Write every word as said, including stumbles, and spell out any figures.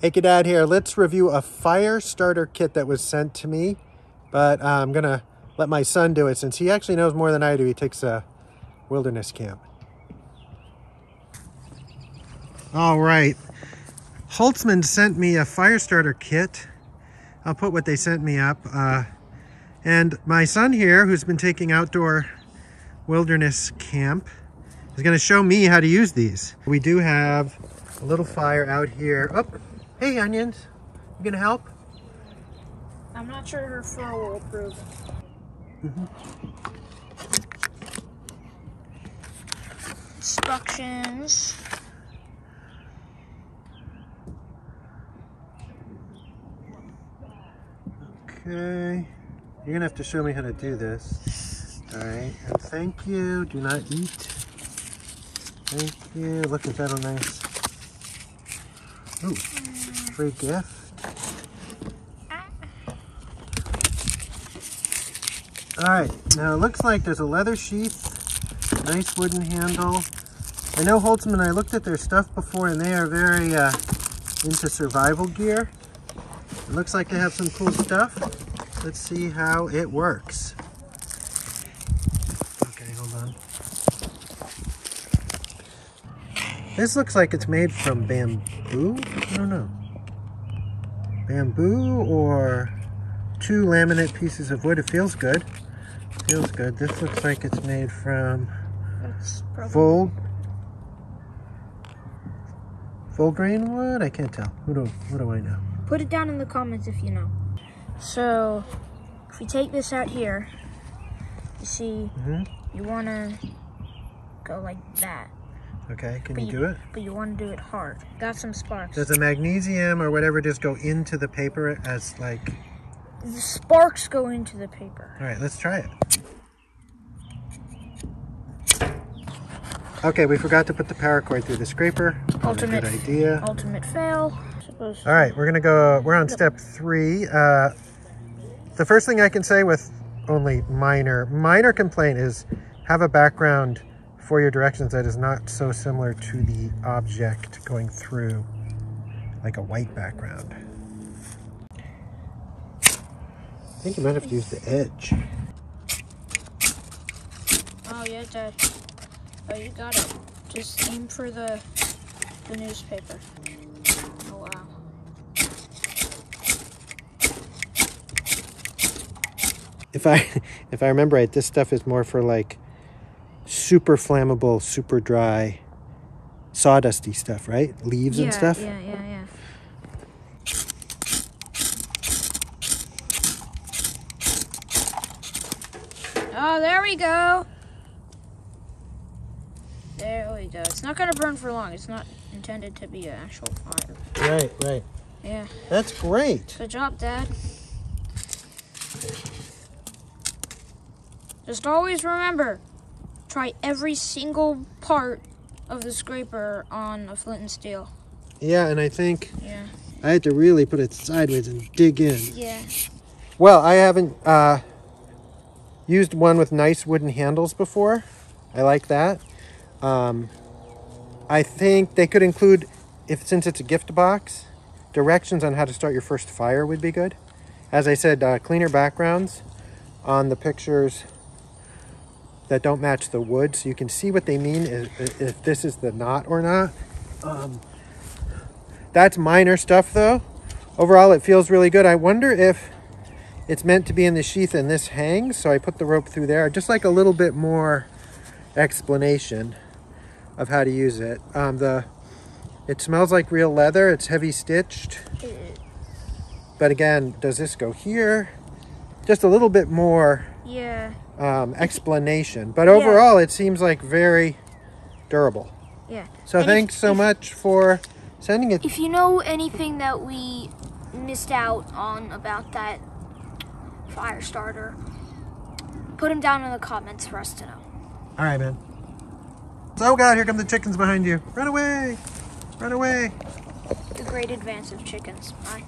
Hey, Dad here. Let's review a fire starter kit that was sent to me, but uh, I'm going to let my son do it since he actually knows more than I do. He takes a wilderness camp. All right. Holtzman sent me a fire starter kit. I'll put what they sent me up. Uh, and my son here, who's been taking outdoor wilderness camp, is going to show me how to use these. We do have a little fire out here. Oh. Hey, Onions, you gonna help? I'm not sure her fur will approve. Mm-hmm. Instructions. Okay, you're gonna have to show me how to do this. All right, and thank you, do not eat. Thank you, look at that, a nice. Ooh, free gift. All right, now it looks like there's a leather sheath, nice wooden handle. I know Holtzman and I looked at their stuff before, and they are very uh, into survival gear. It looks like they have some cool stuff. Let's see how it works. Okay, hold on. This looks like it's made from bamboo. I don't know. Bamboo or two laminate pieces of wood. It feels good. Feels good. This looks like it's made from full full grain wood. I can't tell. Who do what do I know? Put it down in the comments if you know. So if we take this out here, you see, mm-hmm. You wanna go like that. Okay, can you, you do it? But you want to do it hard. Got some sparks. Does the magnesium or whatever just go into the paper as like... The sparks go into the paper. All right, let's try it. Okay, we forgot to put the power cord through the scraper. Ultimate, good idea. Ultimate fail. Supposed All right, we're going to go, we're on step three. Uh, the first thing I can say with only minor, minor complaint is have a background for your directions that is not so similar to the object going through, like a white background. I think you might have to use the edge. Oh yeah, Dad. Oh, you got it. Just aim for the, the newspaper. Oh wow. If I, if I remember right, this stuff is more for like super flammable, super dry, sawdusty stuff, right? Leaves yeah, and stuff? Yeah, yeah, yeah. Oh, there we go. There we go. It's not going to burn for long. It's not intended to be an actual fire. Right, right. Yeah. That's great. Good job, Dad. Just always remember, try every single part of the scraper on a flint and steel. Yeah, and I think yeah. I had to really put it sideways and dig in. Yeah. Well, I haven't uh, used one with nice wooden handles before. I like that. Um, I think they could include, if since it's a gift box, directions on how to start your first fire would be good. As I said, uh, cleaner backgrounds on the pictures that don't match the wood, so you can see what they mean, if, if this is the knot or not. Um, that's minor stuff though. Overall, it feels really good. I wonder if it's meant to be in the sheath and this hangs, so I put the rope through there. Just like a little bit more explanation of how to use it. Um, the It smells like real leather. It's heavy stitched. But again, does this go here? Just a little bit more. Yeah. Um, explanation, but overall yeah. It seems like very durable. Yeah. So and thanks if, so if, much for sending it. If you know anything that we missed out on about that fire starter, put them down in the comments for us to know. All right, man. Oh God, here come the chickens behind you. Run away, run away. The great advance of chickens. Bye.